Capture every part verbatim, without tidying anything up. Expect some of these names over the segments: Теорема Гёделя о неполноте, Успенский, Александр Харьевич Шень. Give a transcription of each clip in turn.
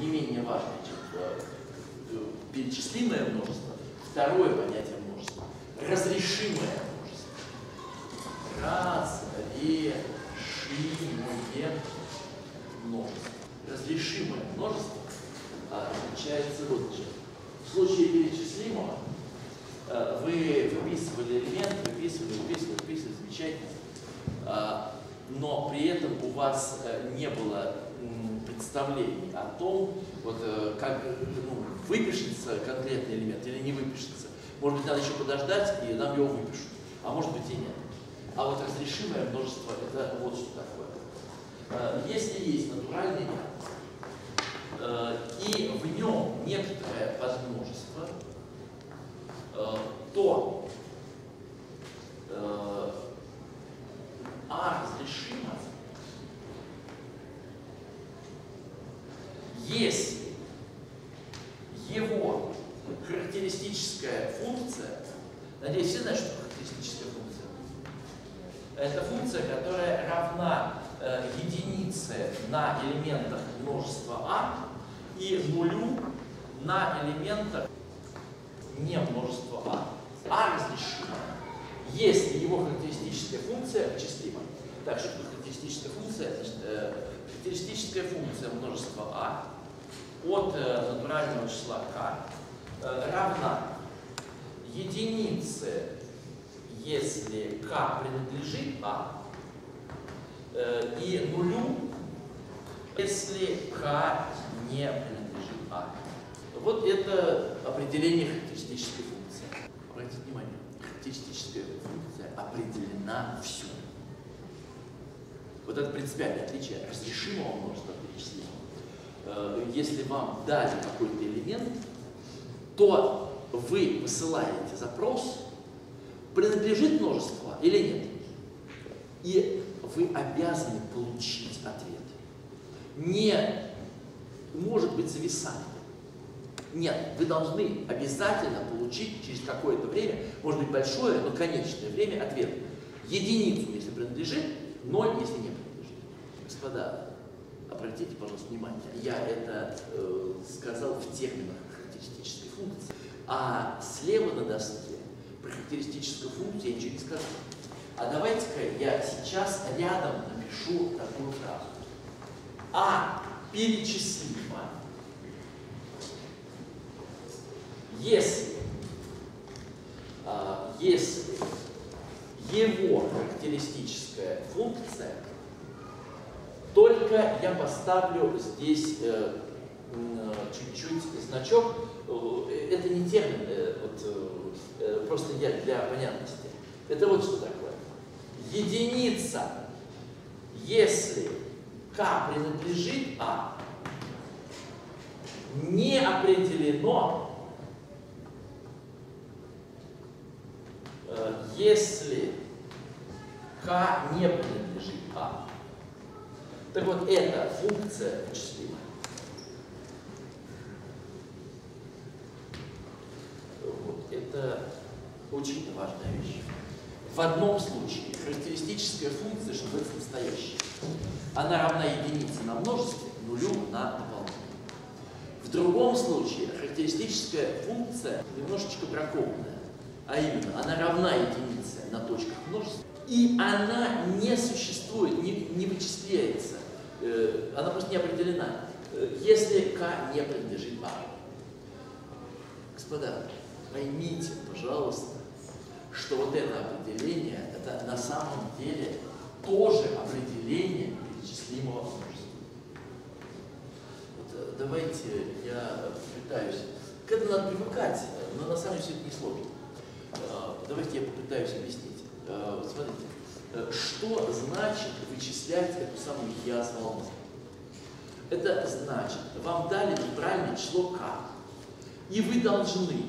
не менее важное, чем перечислимое множество, второе понятие множества, разрешимое множество. Разрешимое множество. Разрешимое множество отличается вот чем. В случае перечислимого вы выписывали элемент, выписывали, выписывали, выписывали, замечательно, но при этом у вас не было представлений о том, вот, как, ну, выпишется конкретный элемент или не выпишется. Может быть, надо еще подождать, и нам его выпишут, а может быть и нет. А вот разрешимое множество – это вот что такое. Если есть натуральный ряд, и в нем некоторое подмножество, то э, А разрешимо, если его характеристическая функция, надеюсь, все знают, что характеристическая функция? Это функция, которая равна э, единице на элементах множества А и нулю на элементах не множество А. А разрешимо, если его характеристическая функция вычислима. Так что характеристическая функция, значит, э, характеристическая функция множества А от э, натурального числа К э, равна единице, если К принадлежит А, э, и нулю, если К не принадлежит А. Вот это определение характеристической функции. Обратите внимание, характеристическая функция определена всюду. Вот это принципиальное отличие разрешимого множества от перечисленного. Если вам дали какой-то элемент, то вы посылаете запрос, принадлежит множество или нет. И вы обязаны получить ответ. Не может быть зависание. Нет, вы должны обязательно получить через какое-то время, может быть большое, но конечное время, ответ. Единицу, если принадлежит, ноль, если не принадлежит. Господа, обратите, пожалуйста, внимание, я это э, сказал в терминах характеристической функции, а слева на доске про характеристическую функцию я ничего не сказал. А давайте-ка я сейчас рядом напишу такую фразу. А перечислимо, Если, если его характеристическая функция, только я поставлю здесь чуть-чуть значок, это не термин, вот, просто я для понятности. Это вот что такое. Единица, если К принадлежит А, не определено, если К не принадлежит А. Так вот, эта функция вычислима. Вот, это очень важная вещь. В одном случае характеристическая функция, что это настоящая, она равна единице на множестве, нулю на дополнение. В другом случае характеристическая функция немножечко бракованная. А именно, она равна единице на точках множества, и она не существует, не, не вычисляется, э, она просто не определена, э, если К не принадлежит А. Господа, поймите, пожалуйста, что вот это определение, это на самом деле тоже определение перечислимого множества. Вот, давайте я пытаюсь, к этому надо привыкать, но на самом деле это не сложно. Давайте я попытаюсь объяснить. Вот смотрите, что значит вычислять эту самую Хиас-волну? Это значит, вам дали натуральное число К, и вы должны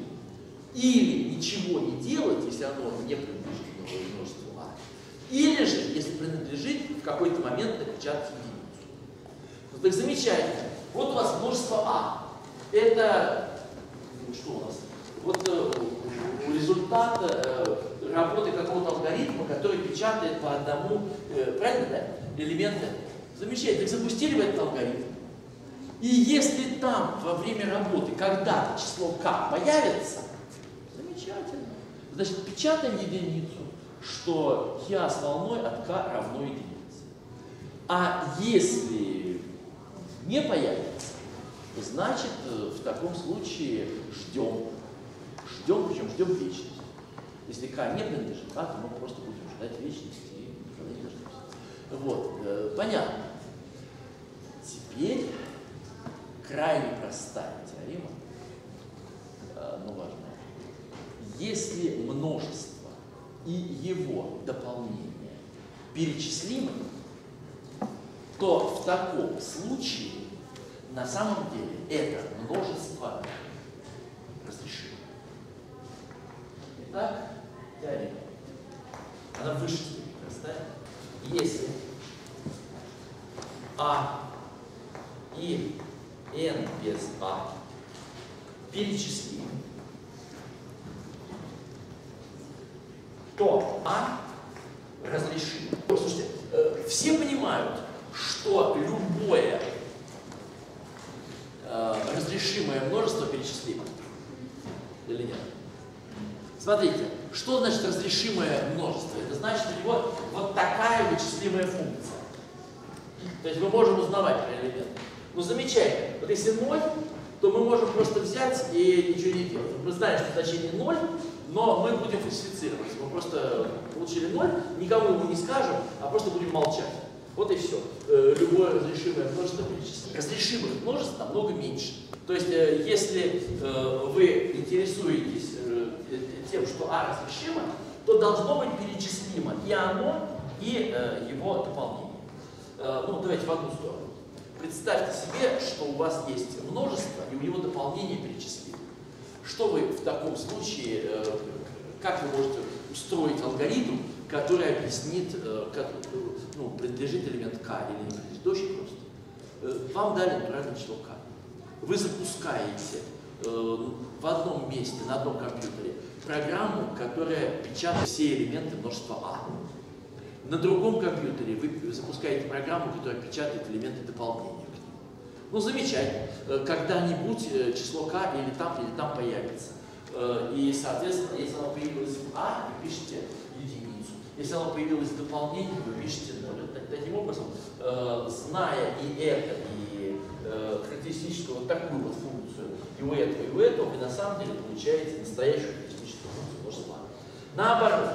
или ничего не делать, если оно не принадлежит новому множеству А, или же, если принадлежит, в какой-то момент напечатать единицу. Ну так замечательно, вот у вас множество А. Это, ну, что у нас? Вот э, результат э, работы какого-то алгоритма, который печатает по одному, э, правильно, да, элемента. Замечательно. Так запустили в этот алгоритм. И если там во время работы когда-то число k появится, замечательно. Значит, печатаем единицу, что я с волной от k равно единице. А если не появится, значит, в таком случае ждем. Ждем, причем ждем вечности. Если k не принадлежит k, то мы просто будем ждать вечности и никогда не дождемся. Вот, понятно. Теперь крайне простая теорема, но важная. Если множество и его дополнение перечислимы, то в таком случае на самом деле это множество разрешимо. Итак, теорема. Она выше степени простая. Если А и n без а перечислим, то а разрешим. Слушайте, все понимают, что любое разрешимое множество перечислимо? Или нет? Смотрите, что значит разрешимое множество? Это значит, у него вот такая вычислимая функция. То есть мы можем узнавать про элемент. Ну, замечательно. Вот если ноль, то мы можем просто взять и ничего не делать. Мы знаем, что значение ноль, но мы будем фальсифицировать. Мы просто получили ноль, никому его не скажем, а просто будем молчать. Вот и все. Любое разрешимое множество перечислим. Разрешимых множеств намного меньше. То есть, если вы интересуетесь тем, что А разрешимо, то должно быть перечислимо и оно, и его дополнение. Ну, давайте в одну сторону. Представьте себе, что у вас есть множество, и у него дополнение перечислимо. Что вы в таком случае, как вы можете устроить алгоритм, который объяснит, как, ну, принадлежит элемент k или не принадлежит? Очень просто. Вам дали натуральное число k. Вы запускаете в одном месте, на одном компьютере, программу, которая печатает все элементы множества а. На другом компьютере вы запускаете программу, которая печатает элементы дополнения к нему. Ну, замечательно. Когда-нибудь число k или там, или там появится. И, соответственно, если оно появилось в а, вы пишете единицу. Если оно появилось в дополнение, вы пишете ноль. Таким образом, зная и это, и характеристическую вот такую вот функцию, и у этого, и у этого, вы на самом деле получаете настоящую характеристическую функцию множества. Наоборот.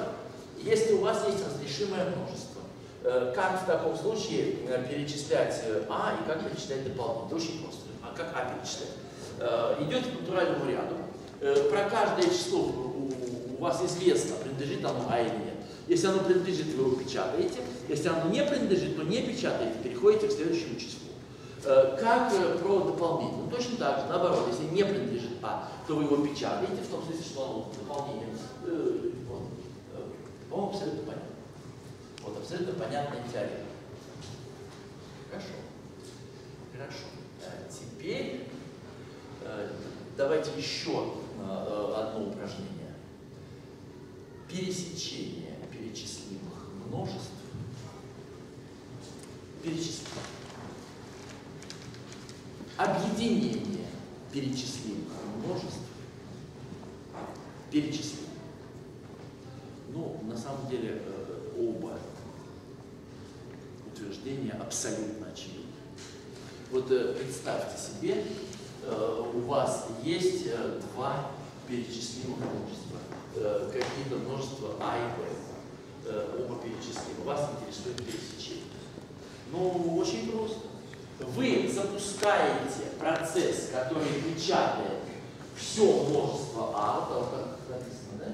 Если у вас есть разрешимое множество, как в таком случае перечислять А и как перечислять дополнительно? Это очень просто. А как А перечислять? Идете к натуральному ряду. Про каждое число у вас известно, принадлежит оно А или нет. Если оно принадлежит, вы его печатаете. Если оно не принадлежит, то не печатаете, переходите к следующему числу. Как про дополнение? Ну, точно так же, наоборот, если не принадлежит А, то вы его печатаете, в том смысле, что оно дополнение. По-моему, абсолютно понятно. Вот абсолютно понятная теорема. Хорошо. Хорошо. А теперь э, давайте еще э, одно упражнение. Пересечение перечислимых множеств. Перечислим. Объединение перечислимых множеств. Перечислим. Ну, на самом деле, оба утверждения абсолютно очевидны. Вот представьте себе, у вас есть два перечислимых множества. Какие-то множества А и Б. Оба перечислимы. Вас интересует пересечение. Ну, очень просто. Вы запускаете процесс, который печатает все множество А, вот как написано, да?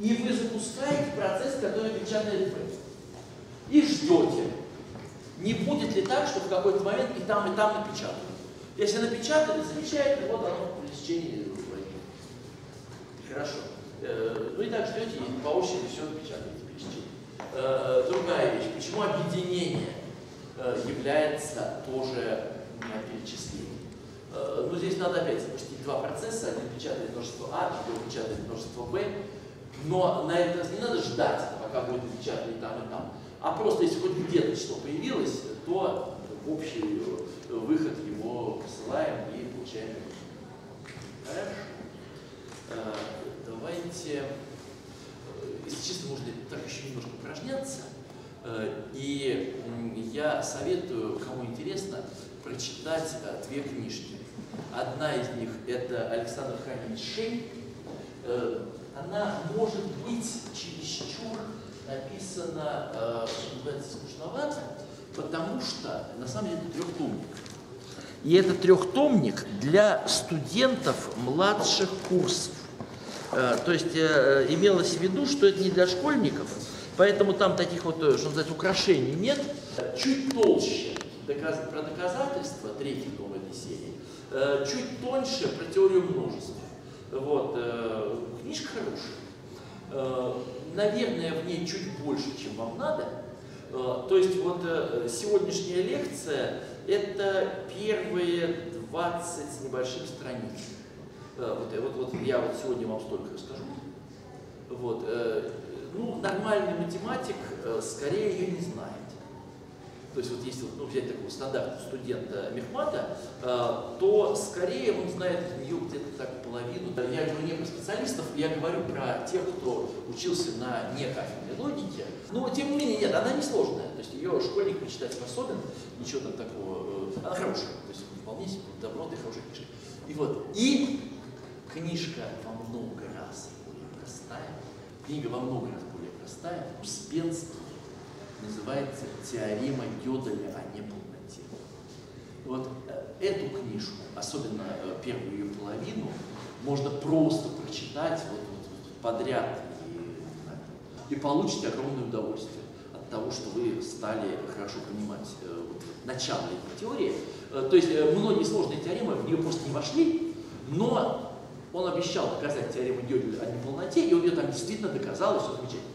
И вы запускаете процесс, который печатает F. И ждете, не будет ли так, что в какой-то момент и там, и там напечатают. Если напечатали, замечательно, вот оно пересечение. Хорошо. Ну и так ждете, и по очереди все напечатаете, пересечение. Другая вещь. Почему объединение является тоже перечислением? Ну, здесь надо опять запустить два процесса. Один печатает множество А, другой печатает множество Б. Но на этот раз не надо ждать, пока будет печатать и там, и там. А просто если хоть где-то число появилось, то общий выход его посылаем и получаем. Хорошо. Давайте, если честно, можно так еще немножко упражняться. И я советую, кому интересно, прочитать две книжки. Одна из них – это Александр Харьевич Шень. Она, может быть, чересчур написана, что называется, скучновато, потому что, на самом деле, это трехтомник. И это трехтомник для студентов младших курсов. То есть имелось в виду, что это не для школьников, поэтому там таких вот, что называется, украшений нет. Чуть толще про доказательства, третий том этой серии, чуть тоньше про теорию множеств. Вот, книжка хорошая. Наверное, в ней чуть больше, чем вам надо. То есть вот сегодняшняя лекция – это первые двадцать с небольшим страниц. Вот, вот, вот я вот сегодня вам столько расскажу. Вот. Ну, нормальный математик, скорее, ее не знает. То есть вот если ну, взять такого стандартного студента мехмата, то скорее он знает из нее где-то так половину. Я говорю не про специалистов, я говорю про тех, кто учился на некафедрной логике. Но тем не менее, нет, она не сложная. То есть ее школьник прочитать способен, ничего там такого. Она хорошая, то есть вполне себе добротная, хорошая книжка. И вот, и книжка во много раз более простая. Книга во много раз более простая. Успенский. Называется «Теорема Гёделя о неполноте». Вот эту книжку, особенно первую ее половину, можно просто прочитать вот, вот, подряд и, и получите огромное удовольствие от того, что вы стали хорошо понимать вот, начало этой теории. То есть многие сложные теоремы в нее просто не вошли, но он обещал доказать теорему Гёделя о неполноте, и он ее там действительно доказал, и все замечательно.